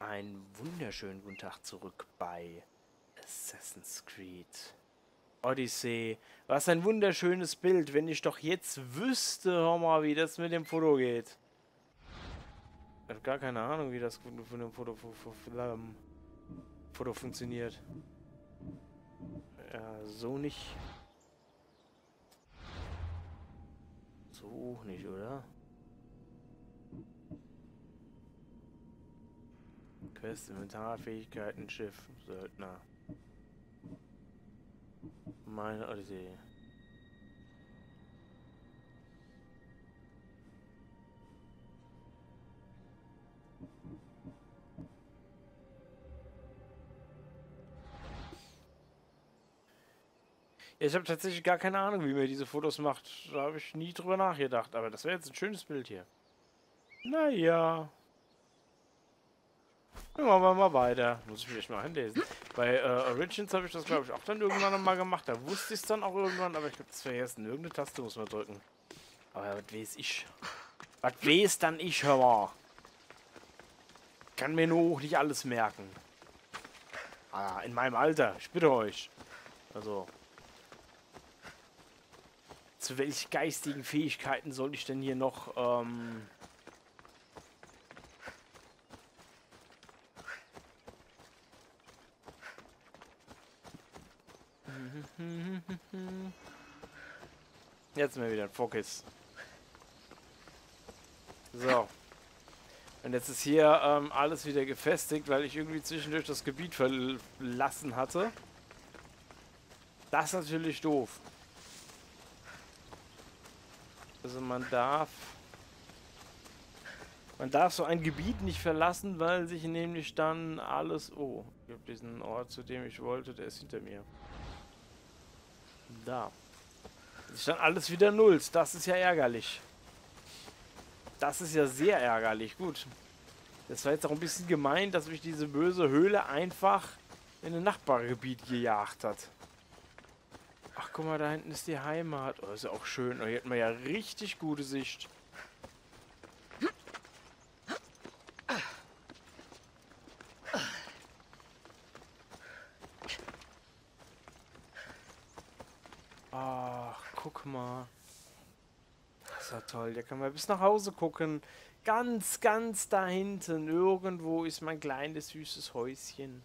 Einen wunderschönen guten Tag zurück bei Assassin's Creed Odyssey. Was ein wunderschönes Bild, wenn ich doch jetzt wüsste, hör mal, wie das mit dem Foto geht. Ich habe gar keine Ahnung, wie das mit dem Foto funktioniert. Ja, so nicht. So auch nicht, oder? Quest, Inventar, Fähigkeiten, Schiff, Söldner. Meine Odyssee. Ich habe tatsächlich gar keine Ahnung, wie man diese Fotos macht. Da habe ich nie drüber nachgedacht. Aber das wäre jetzt ein schönes Bild hier. Naja. Dann machen wir mal weiter. Muss ich mich mal hinlesen. Bei Origins habe ich das, glaube ich, auch dann irgendwann nochmal gemacht. Da wusste ich es dann auch irgendwann. Aber ich habe das vergessen. Irgendeine Taste muss man drücken. Aber ja, was weiß ich? Was weiß dann ich, hör mal? Kann mir nur auch nicht alles merken. Ah, in meinem Alter. Ich bitte euch. Also... Zu welchen geistigen Fähigkeiten soll ich denn hier noch, Jetzt mal wieder ein Fokus. So. Und jetzt ist hier alles wieder gefestigt, weil ich irgendwie zwischendurch das Gebiet verlassen hatte. Das ist natürlich doof. Also man darf so ein Gebiet nicht verlassen, weil sich nämlich dann alles... Oh, ich habe diesen Ort, zu dem ich wollte, der ist hinter mir. Da. Sich dann alles wieder nullt. Das ist ja ärgerlich. Das ist ja sehr ärgerlich. Gut. Das war jetzt auch ein bisschen gemein, dass mich diese böse Höhle einfach in ein Nachbargebiet gejagt hat. Ach, guck mal, da hinten ist die Heimat. Oh, ist ja auch schön. Oh, hier hat man ja richtig gute Sicht. Ach, guck mal. Das ist ja toll. Da können wir bis nach Hause gucken. Ganz, ganz da hinten. Irgendwo ist mein kleines, süßes Häuschen.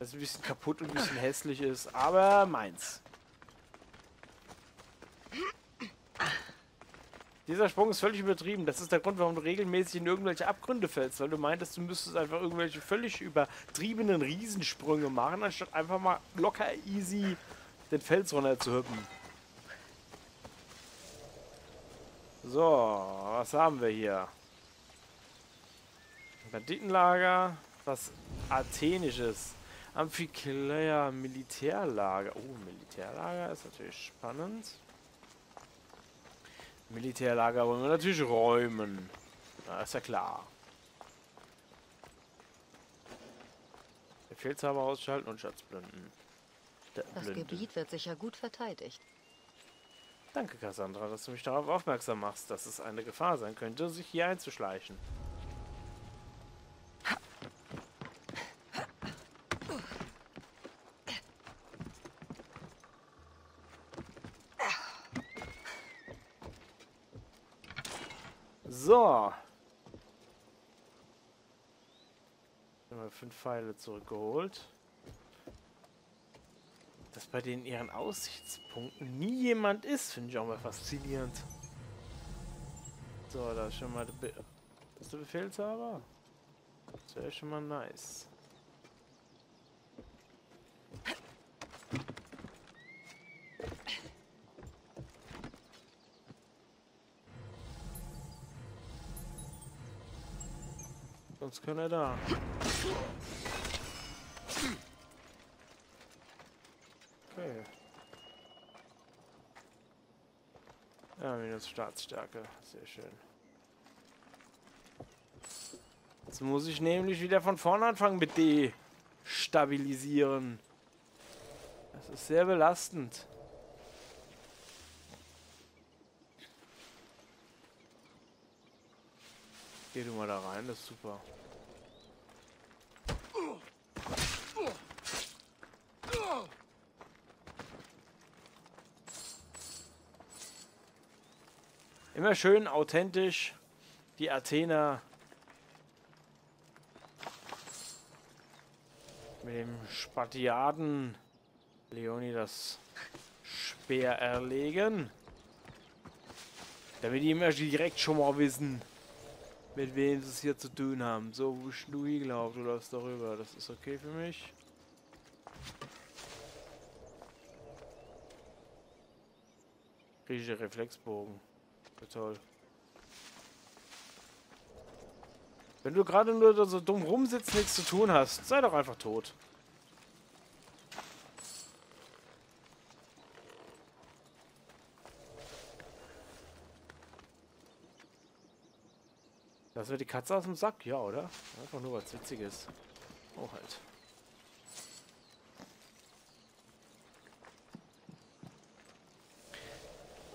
Das ein bisschen kaputt und ein bisschen hässlich ist, aber meins. Dieser Sprung ist völlig übertrieben. Das ist der Grund, warum du regelmäßig in irgendwelche Abgründe fällst, weil du meintest, du müsstest einfach irgendwelche völlig übertriebenen Riesensprünge machen, anstatt einfach mal locker easy den Fels runter zu hüppen. So, was haben wir hier? Banditenlager, was Athenisches. Amphikleia, Militärlager. Oh, Militärlager ist natürlich spannend. Militärlager wollen wir natürlich räumen. Na, ist ja klar. Befehlshaber ausschalten und Schatzblinden. Das Gebiet wird sicher gut verteidigt. Danke, Cassandra, dass du mich darauf aufmerksam machst, dass es eine Gefahr sein könnte, sich hier einzuschleichen. So. Haben wir 5 Pfeile zurückgeholt. Dass bei denen ihren Aussichtspunkten nie jemand ist, finde ich auch mal faszinierend. So, da ist schon mal der Befehlshaber. Das wäre schon mal nice. Sonst können wir da. Okay. Ja, minus Staatsstärke. Sehr schön. Jetzt muss ich nämlich wieder von vorne anfangen mit destabilisieren. Das ist sehr belastend. Geh du mal da rein, das ist super. Immer schön authentisch die Athener mit dem Spartiaten Leonidas Speer erlegen. Damit die immer direkt schon mal wissen, mit wem sie es hier zu tun haben. So, wo bist du hier, glaub, du läufst darüber. Das ist okay für mich. Griechische Reflexbogen. Toll. Wenn du gerade nur so dumm rumsitzt, nichts zu tun hast, sei doch einfach tot. Lassen wir die Katze aus dem Sack? Ja, oder? Einfach nur was Witziges. Oh, halt.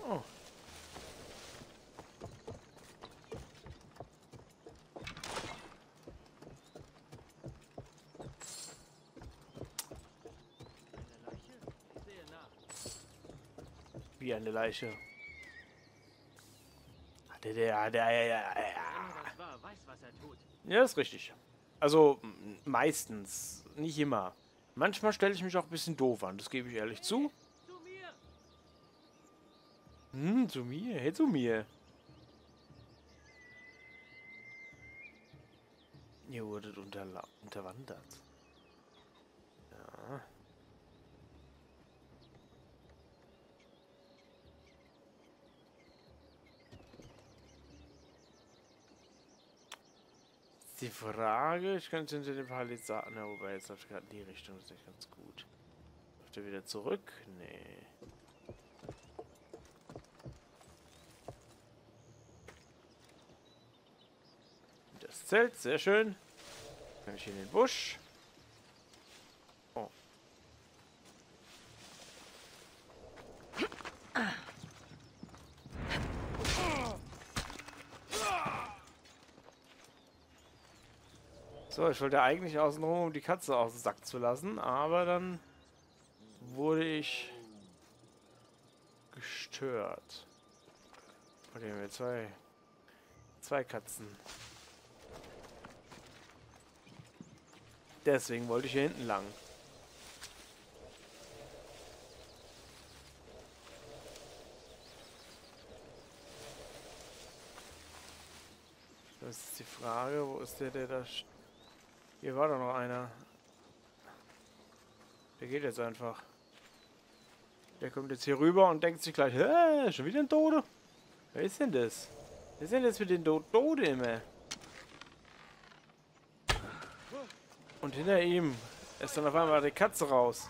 Oh. Wie eine Leiche. Ja, ist richtig. Also meistens, nicht immer. Manchmal stelle ich mich auch ein bisschen doof an, das gebe ich ehrlich zu. Hm, zu mir, hey, zu mir. Ihr wurdet unterwandert. Ja. Die Frage, ich könnte hinter den Palisaden, ja, wobei jetzt läuft gerade in die Richtung, das ist nicht ganz gut. Läuft er wieder zurück? Nee. Das Zelt, sehr schön. Kann ich in den Busch. Oh. So, ich wollte eigentlich außenrum, um die Katze aus dem Sack zu lassen, aber dann wurde ich gestört. Und hier haben wir zwei Katzen. Deswegen wollte ich hier hinten lang. Das ist die Frage, wo ist der, der da steht? Hier war doch noch einer. Der geht jetzt einfach. Der kommt jetzt hier rüber und denkt sich gleich, hä, schon wieder ein Tode? Wer ist denn das? Wer ist denn das mit den Tode immer? Und hinter ihm ist dann auf einmal die Katze raus.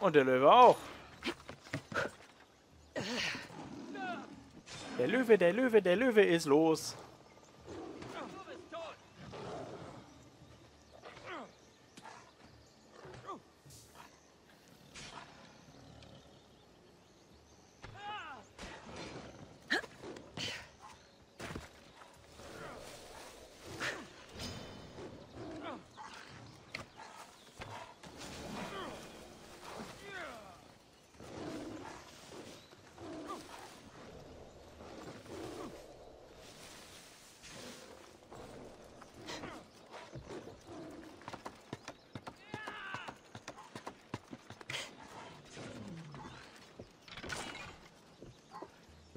Und der Löwe auch. Der Löwe ist los.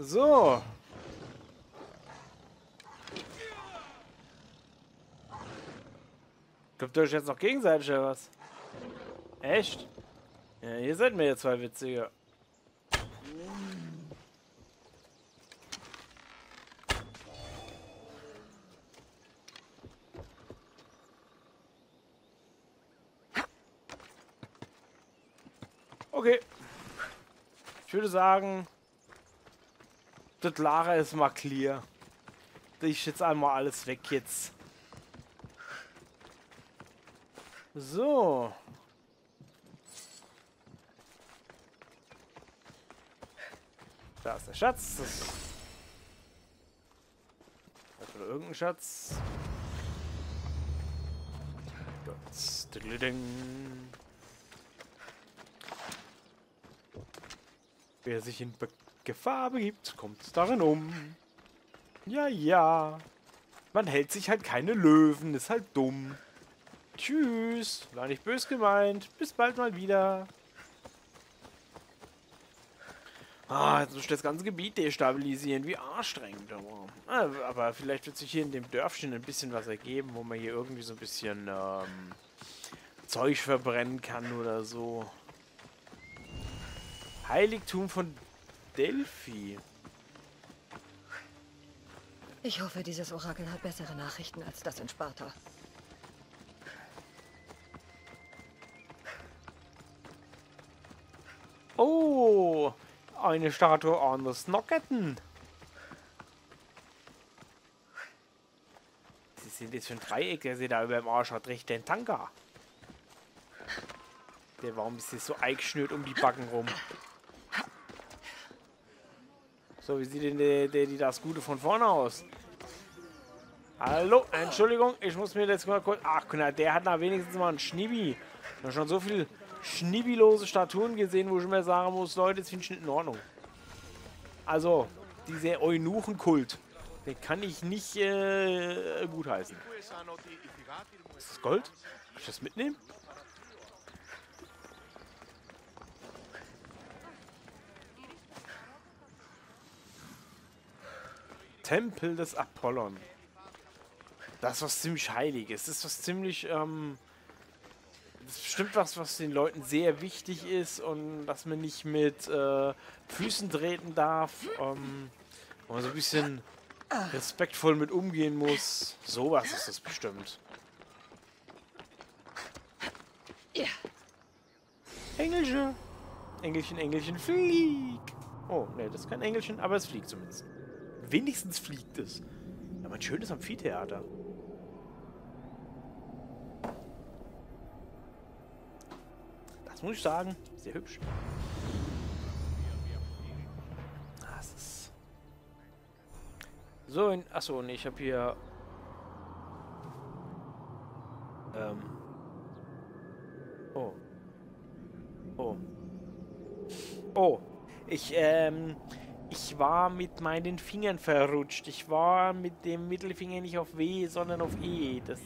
So. Klopft ihr euch jetzt noch gegenseitig oder was? Echt? Ja, ihr seid mir jetzt zwei Witzige. Okay. Ich würde sagen... Das Lager ist mal clear. Ich jetzt einmal alles weg jetzt. So. Da ist der Schatz. Oder irgendein Schatz. Dort. rechts. Wer sich in Gefahr begibt, kommt darin um. Ja, ja. Man hält sich halt keine Löwen, ist halt dumm. Tschüss. War nicht böse gemeint. Bis bald mal wieder. Ah, jetzt muss ich das ganze Gebiet destabilisieren. Wie anstrengend. Aber vielleicht wird sich hier in dem Dörfchen ein bisschen was ergeben, wo man hier irgendwie so ein bisschen Zeug verbrennen kann oder so. Heiligtum von Delphi. Ich hoffe, dieses Orakel hat bessere Nachrichten als das in Sparta. Oh, eine Statue an der Snocketen. Sie sind jetzt für ein Dreieck, der sie da über dem Arsch hat, recht den Tanker. Der, warum ist sie so eingeschnürt um die Backen rum? So, wie sieht denn die das Gute von vorne aus? Hallo, Entschuldigung, ich muss mir jetzt mal kurz... Ach, der hat da wenigstens mal einen Schnibi. Ich habe schon so viele schnibilose Statuen gesehen, wo ich mir sagen muss, Leute, das finde ich nicht in Ordnung. Also, dieser Eunuchenkult, den kann ich nicht gutheißen. Ist das Gold? Kann ich das mitnehmen? Tempel des Apollon. Das ist was ziemlich Heiliges. Das ist was ziemlich, das ist bestimmt was, was den Leuten sehr wichtig ist und dass man nicht mit Füßen treten darf. Wo man so ein bisschen respektvoll mit umgehen muss. Sowas ist das bestimmt. Engelsche. Engelchen, Engelchen, flieg. Oh, ne, das ist kein Engelchen, aber es fliegt zumindest. Wenigstens fliegt es. Aber ein schönes Amphitheater. Das muss ich sagen. Sehr hübsch. Das ist... So, achso, nee, ich habe hier... Oh. Oh. Oh. Ich war mit meinen Fingern verrutscht. Ich war mit dem Mittelfinger nicht auf W, sondern auf E. Das,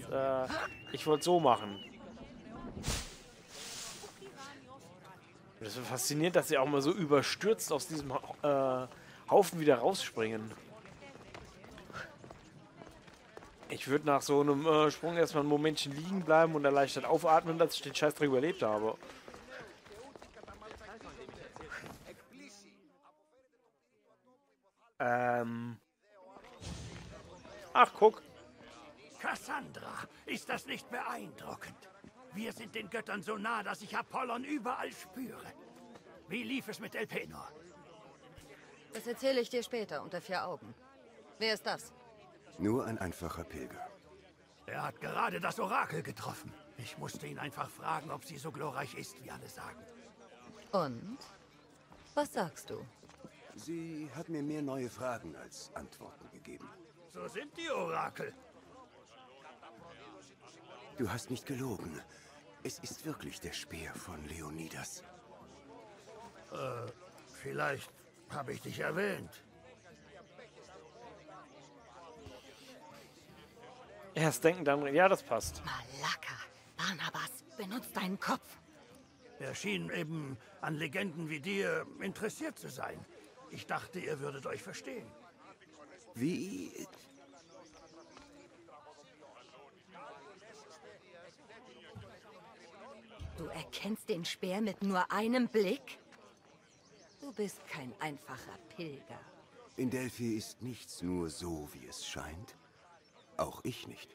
ich wollte so machen. Das ist faszinierend, dass sie auch mal so überstürzt aus diesem Haufen wieder rausspringen. Ich würde nach so einem Sprung erstmal ein Momentchen liegen bleiben und erleichtert aufatmen, dass ich den Scheißdreck überlebt habe. Ach, guck. Cassandra, ist das nicht beeindruckend? Wir sind den Göttern so nah, dass ich Apollon überall spüre. Wie lief es mit Elpenor? Das erzähle ich dir später unter vier Augen. Wer ist das? Nur ein einfacher Pilger. Er hat gerade das Orakel getroffen. Ich musste ihn einfach fragen, ob sie so glorreich ist, wie alle sagen. Und? Was sagst du? Sie hat mir mehr neue Fragen als Antworten gegeben. So sind die Orakel. Du hast nicht gelogen. Es ist wirklich der Speer von Leonidas. Vielleicht habe ich dich erwähnt. Erst denken, dann... Ja, das passt. Malaka, Barnabas, benutzt deinen Kopf. Er schien eben an Legenden wie dir interessiert zu sein. Ich dachte, ihr würdet euch verstehen. Wie? Du erkennst den Speer mit nur einem Blick? Du bist kein einfacher Pilger. In Delphi ist nichts nur so, wie es scheint. Auch ich nicht.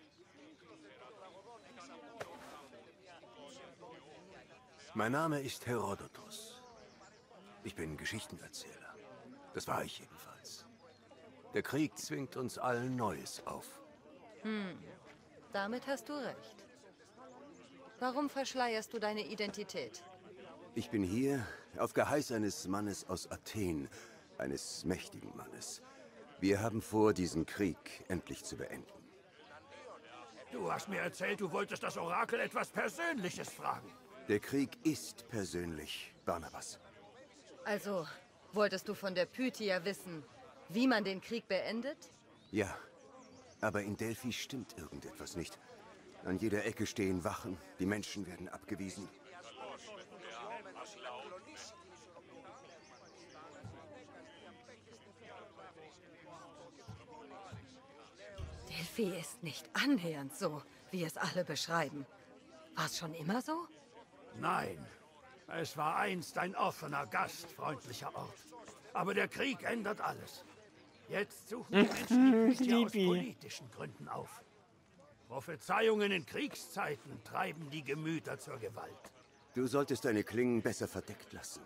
Mein Name ist Herodotus. Ich bin Geschichtenerzähler. Das war ich jedenfalls. Der Krieg zwingt uns allen Neues auf. Hm, damit hast du recht. Warum verschleierst du deine Identität? Ich bin hier auf Geheiß eines Mannes aus Athen, eines mächtigen Mannes. Wir haben vor, diesen Krieg endlich zu beenden. Du hast mir erzählt, du wolltest das Orakel etwas Persönliches fragen. Der Krieg ist persönlich, Barnabas. Also, wolltest du von der Pythia wissen, wie man den Krieg beendet? Ja, aber in Delphi stimmt irgendetwas nicht. An jeder Ecke stehen Wachen, die Menschen werden abgewiesen. Delphi ist nicht annähernd so, wie es alle beschreiben. War es schon immer so? Nein. Es war einst ein offener, gastfreundlicher Ort. Aber der Krieg ändert alles. Jetzt suchen die Menschen die aus politischen Gründen auf. Prophezeiungen in Kriegszeiten treiben die Gemüter zur Gewalt. Du solltest deine Klingen besser verdeckt lassen.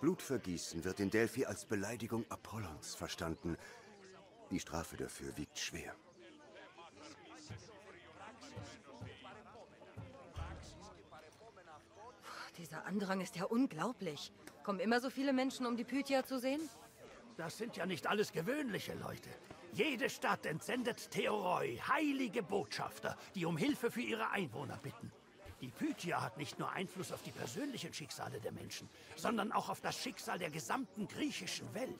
Blutvergießen wird in Delphi als Beleidigung Apollons verstanden. Die Strafe dafür wiegt schwer. Dieser Andrang ist ja unglaublich. Kommen immer so viele Menschen, um die Pythia zu sehen? Das sind ja nicht alles gewöhnliche Leute. Jede Stadt entsendet Theoroi, heilige Botschafter, die um Hilfe für ihre Einwohner bitten. Die Pythia hat nicht nur Einfluss auf die persönlichen Schicksale der Menschen, sondern auch auf das Schicksal der gesamten griechischen Welt.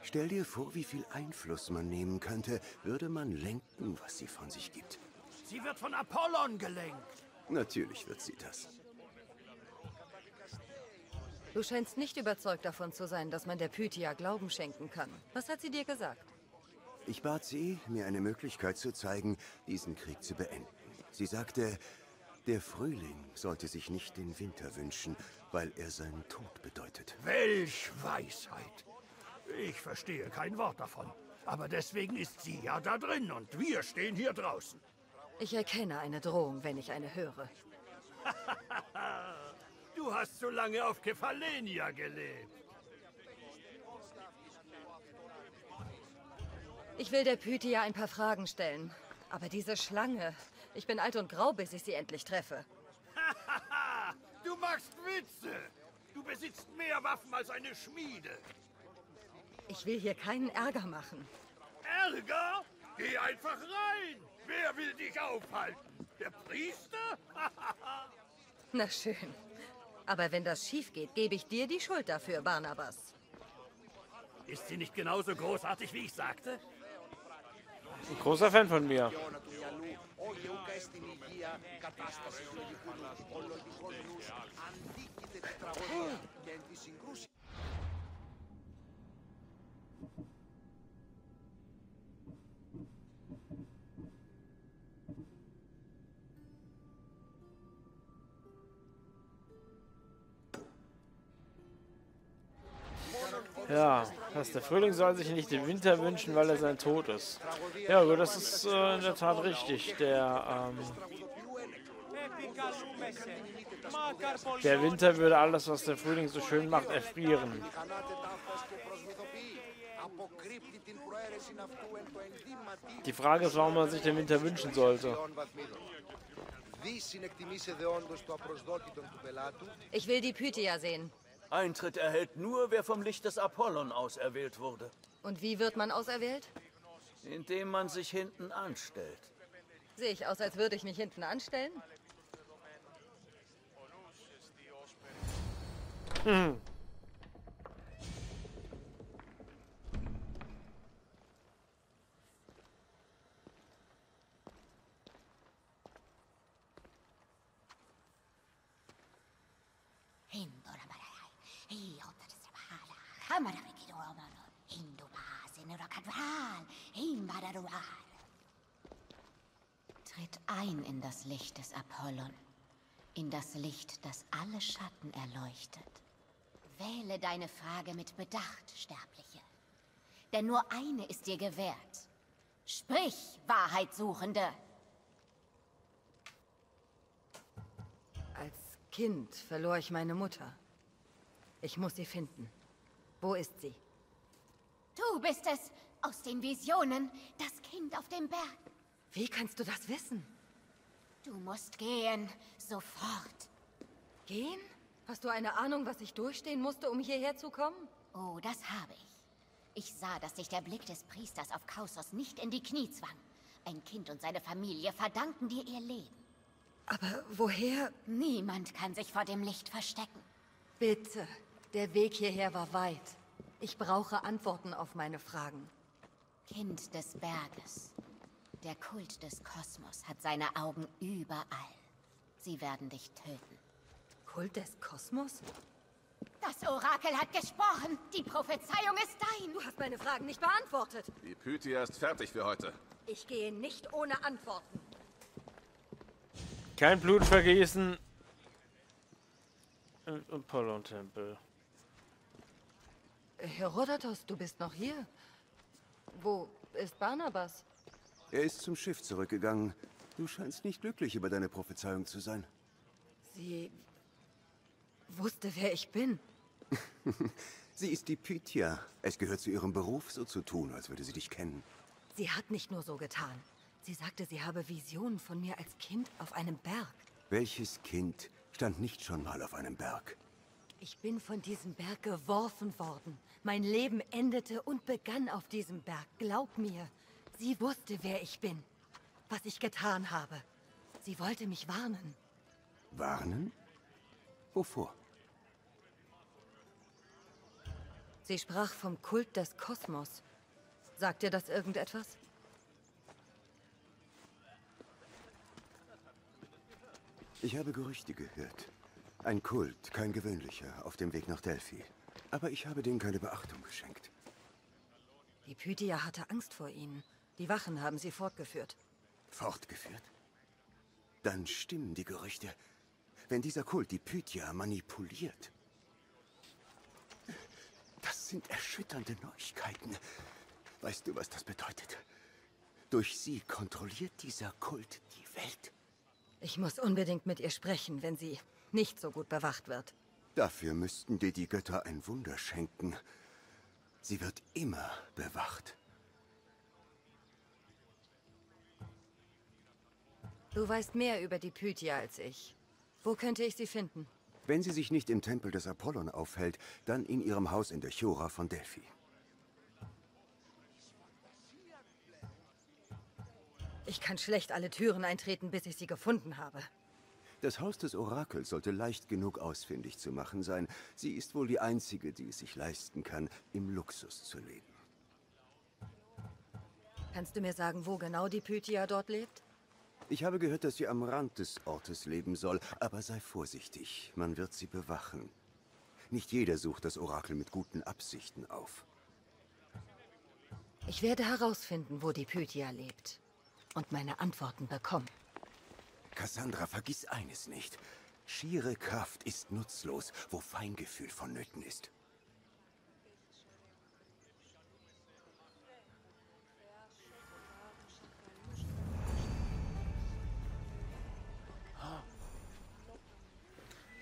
Stell dir vor, wie viel Einfluss man nehmen könnte, würde man lenken, was sie von sich gibt. Sie wird von Apollon gelenkt. Natürlich wird sie das. Du scheinst nicht überzeugt davon zu sein, dass man der Pythia Glauben schenken kann. Was hat sie dir gesagt? Ich bat sie, mir eine Möglichkeit zu zeigen, diesen Krieg zu beenden. Sie sagte, der Frühling sollte sich nicht den Winter wünschen, weil er seinen Tod bedeutet. Welch Weisheit! Ich verstehe kein Wort davon. Aber deswegen ist sie ja da drin und wir stehen hier draußen. Ich erkenne eine Drohung, wenn ich eine höre. Du hast so lange auf Kefalenia gelebt. Ich will der Pythia ein paar Fragen stellen. Aber diese Schlange... Ich bin alt und grau, bis ich sie endlich treffe. Du machst Witze! Du besitzt mehr Waffen als eine Schmiede. Ich will hier keinen Ärger machen. Ärger? Geh einfach rein! Wer will dich aufhalten? Der Priester? Na schön. Aber wenn das schief geht, gebe ich dir die Schuld dafür, Barnabas. Ist sie nicht genauso großartig, wie ich sagte? Ein großer Fan von mir. Ja, dass der Frühling soll sich nicht den Winter wünschen, weil er sein Tod ist. Ja, aber das ist in der Tat richtig. Der Winter würde alles, was der Frühling so schön macht, erfrieren. Die Frage ist, warum man sich den Winter wünschen sollte. Ich will die Pythia sehen. Eintritt erhält nur, wer vom Licht des Apollon auserwählt wurde. Und wie wird man auserwählt? Indem man sich hinten anstellt. Sehe ich aus, als würde ich mich hinten anstellen? Hm. Tritt ein in das Licht des Apollon, in das Licht, das alle Schatten erleuchtet. Wähle deine Frage mit Bedacht, Sterbliche, denn nur eine ist dir gewährt. Sprich, Wahrheitssuchende! Als Kind verlor ich meine Mutter. Ich muss sie finden. Wo ist sie? Du bist es, aus den Visionen, das Kind auf dem Berg. Wie kannst du das wissen? Du musst gehen, sofort. Gehen? Hast du eine Ahnung, was ich durchstehen musste, um hierher zu kommen? Oh, das habe ich. Ich sah, dass sich der Blick des Priesters auf Kausos nicht in die Knie zwang. Ein Kind und seine Familie verdanken dir ihr Leben. Aber woher? Niemand kann sich vor dem Licht verstecken. Bitte, der Weg hierher war weit. Ich brauche Antworten auf meine Fragen. Kind des Berges. Der Kult des Kosmos hat seine Augen überall. Sie werden dich töten. Kult des Kosmos? Das Orakel hat gesprochen. Die Prophezeiung ist dein. Du hast meine Fragen nicht beantwortet. Die Pythia ist fertig für heute. Ich gehe nicht ohne Antworten. Kein Blut vergießen. Apollon-Tempel. Herodotus, du bist noch hier. Wo ist Barnabas? Er ist zum Schiff zurückgegangen. Du scheinst nicht glücklich über deine Prophezeiung zu sein. Sie wusste, wer ich bin. Sie ist die Pythia. Es gehört zu ihrem Beruf, so zu tun, als würde sie dich kennen. Sie hat nicht nur so getan. Sie sagte, sie habe Visionen von mir als Kind auf einem Berg. Welches Kind stand nicht schon mal auf einem Berg? Ich bin von diesem Berg geworfen worden. Mein Leben endete und begann auf diesem Berg. Glaub mir, sie wusste, wer ich bin, was ich getan habe. Sie wollte mich warnen. Warnen? Wovor? Sie sprach vom Kult des Kosmos. Sagt dir das irgendetwas? Ich habe Gerüchte gehört. Ein Kult, kein gewöhnlicher, auf dem Weg nach Delphi. Aber ich habe denen keine Beachtung geschenkt. Die Pythia hatte Angst vor ihnen. Die Wachen haben sie fortgeführt. Fortgeführt? Dann stimmen die Gerüchte. Wenn dieser Kult die Pythia manipuliert. Das sind erschütternde Neuigkeiten. Weißt du, was das bedeutet? Durch sie kontrolliert dieser Kult die Welt. Ich muss unbedingt mit ihr sprechen, wenn sie nicht so gut bewacht wird. Dafür müssten dir die Götter ein Wunder schenken. Sie wird immer bewacht. Du weißt mehr über die Pythia als ich. Wo könnte ich sie finden? Wenn sie sich nicht im Tempel des Apollon aufhält, dann in ihrem Haus in der Chora von Delphi. Ich kann schlecht alle Türen eintreten, bis ich sie gefunden habe. Das Haus des Orakels sollte leicht genug ausfindig zu machen sein. Sie ist wohl die einzige, die es sich leisten kann, im Luxus zu leben. Kannst du mir sagen, wo genau die Pythia dort lebt? Ich habe gehört, dass sie am Rand des Ortes leben soll, aber sei vorsichtig, man wird sie bewachen. Nicht jeder sucht das Orakel mit guten Absichten auf. Ich werde herausfinden, wo die Pythia lebt und meine Antworten bekommen. Cassandra, vergiss eines nicht. Schiere Kraft ist nutzlos, wo Feingefühl vonnöten ist.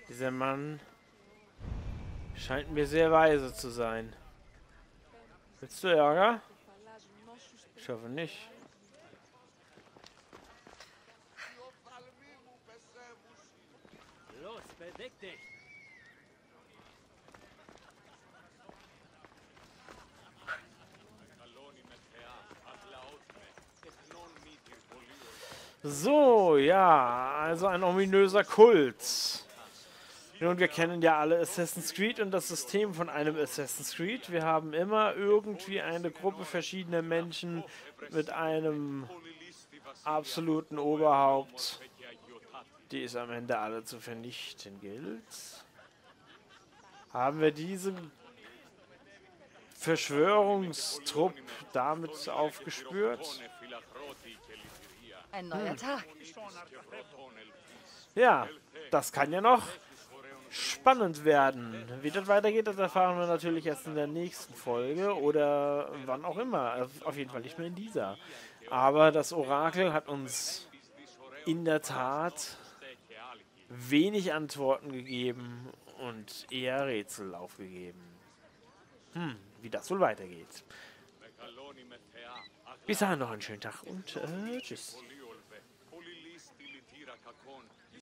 Dieser Mann scheint mir sehr weise zu sein. Willst du Ärger? Ich hoffe nicht. Los, beweg dich! So, ja, also ein ominöser Kult. Nun, wir kennen ja alle Assassin's Creed und das System von einem Assassin's Creed. Wir haben immer irgendwie eine Gruppe verschiedener Menschen mit einem absoluten Oberhaupt, die es am Ende alle zu vernichten gilt. Haben wir diesen Verschwörungstrupp damit aufgespürt? Ein neuer Tag. Ja, das kann ja noch spannend werden. Wie das weitergeht, das erfahren wir natürlich erst in der nächsten Folge oder wann auch immer. Auf jeden Fall nicht mehr in dieser. Aber das Orakel hat uns in der Tat wenig Antworten gegeben und eher Rätsel aufgegeben. Wie das wohl weitergeht. Bis dahin noch einen schönen Tag und tschüss.